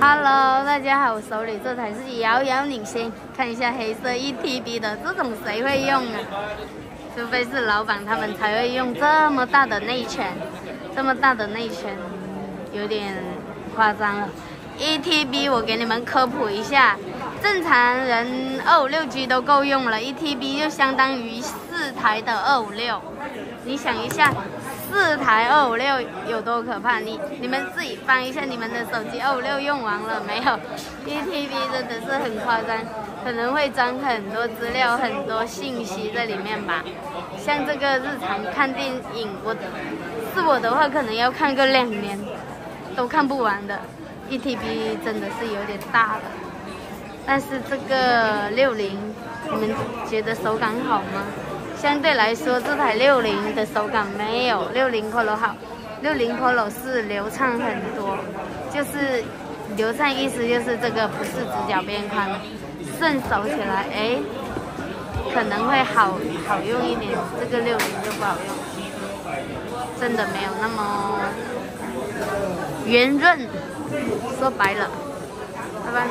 Hello， 大家好，我手里这台是遥遥领先，看一下黑色1TB 的，这种谁会用啊？除非是老板他们才会用这么大的内圈，这么大的内圈有点夸张了。1TB 我给你们科普一下，正常人256G 都够用了，1TB 就相当于4台的256。你想一下。 4台256有多可怕？你们自己翻一下你们的手机256用完了没有？ 1TB 真的是很夸张，可能会装很多资料、很多信息在里面吧。像这个日常看电影，我的话可能要看个2年都看不完的。1TB 真的是有点大的，但是这个60，你们觉得手感好吗？ 相对来说，这台60的手感没有60 Polo 好。60 Polo 是流畅很多，就是流畅意思就是这个不是直角边框，顺手起来，哎，可能会好用一点。这个60就不好用，真的没有那么圆润。说白了，拜拜。